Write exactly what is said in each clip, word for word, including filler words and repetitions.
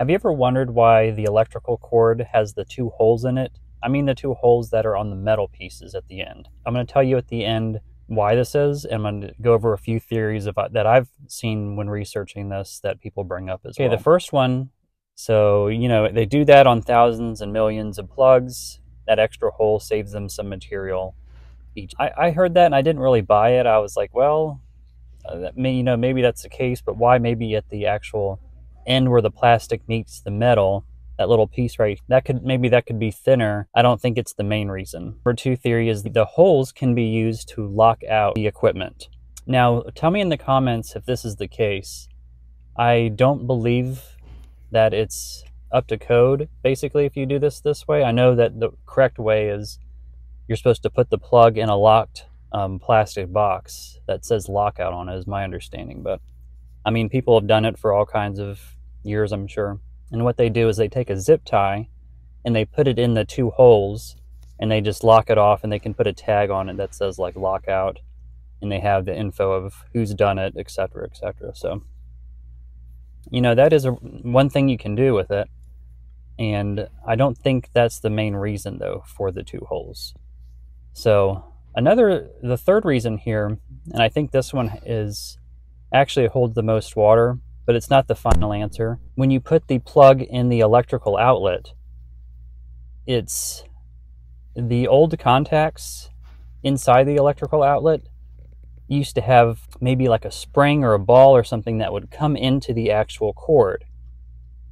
Have you ever wondered why the electrical cord has the two holes in it? I mean the two holes that are on the metal pieces at the end. I'm going to tell you at the end why this is, and I'm going to go over a few theories about, that I've seen when researching this that people bring up as well. Okay, the first one, so, you know, they do that on thousands and millions of plugs. That extra hole saves them some material each. I, I heard that and I didn't really buy it. I was like, well, uh, that may, you know, maybe that's the case, but why maybe at the actual end where the plastic meets the metal, that little piece right, that could maybe that could be thinner. I don't think it's the main reason. Number two theory is the holes can be used to lock out the equipment. Now, tell me in the comments if this is the case. I don't believe that it's up to code, basically, if you do this this way. I know that the correct way is you're supposed to put the plug in a locked um, plastic box that says lockout on it, is my understanding, but I mean, people have done it for all kinds of years, I'm sure. And what they do is they take a zip tie and they put it in the two holes and they just lock it off, and they can put a tag on it that says like lockout, and they have the info of who's done it, et cetera, et cetera. So, you know, that is a, one thing you can do with it. And I don't think that's the main reason though for the two holes. So another, the third reason here, and I think this one is actually holds the most water, but it's not the final answer. When you put the plug in the electrical outlet, it's the old contacts inside the electrical outlet used to have maybe like a spring or a ball or something that would come into the actual cord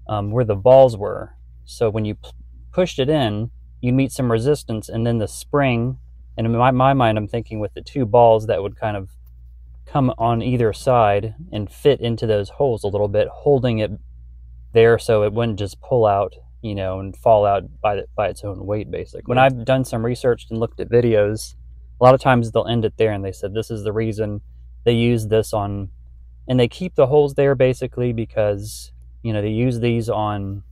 um, where the balls were. So when you pushed it in, you meet some resistance, and then the spring, and in my, my mind I'm thinking with the two balls that would kind of come on either side and fit into those holes a little bit, holding it there so it wouldn't just pull out, you know, and fall out by, the, by its own weight, basically. When I've done some research and looked at videos, a lot of times they'll end it there, and they said this is the reason they use this on, and they keep the holes there basically because, you know, they use these on,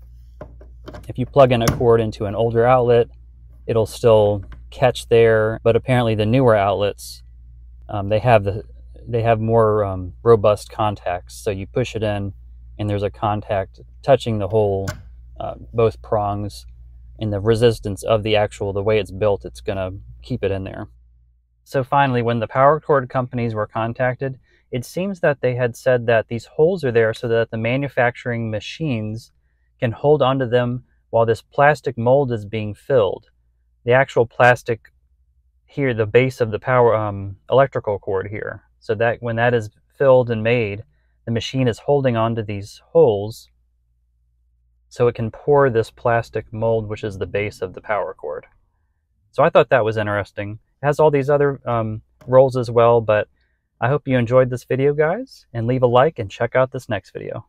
if you plug in a cord into an older outlet, it'll still catch there, but apparently the newer outlets, um, they have the they have more um, robust contacts. So you push it in and there's a contact touching the hole, uh, both prongs, and the resistance of the actual, the way it's built, it's gonna keep it in there. So finally, when the power cord companies were contacted, it seems that they had said that these holes are there so that the manufacturing machines can hold onto them while this plastic mold is being filled. The actual plastic here, the base of the power um, electrical cord here. So that when that is filled and made, the machine is holding onto these holes so it can pour this plastic mold, which is the base of the power cord. So I thought that was interesting. It has all these other um, rolls as well, but I hope you enjoyed this video, guys, and leave a like and check out this next video.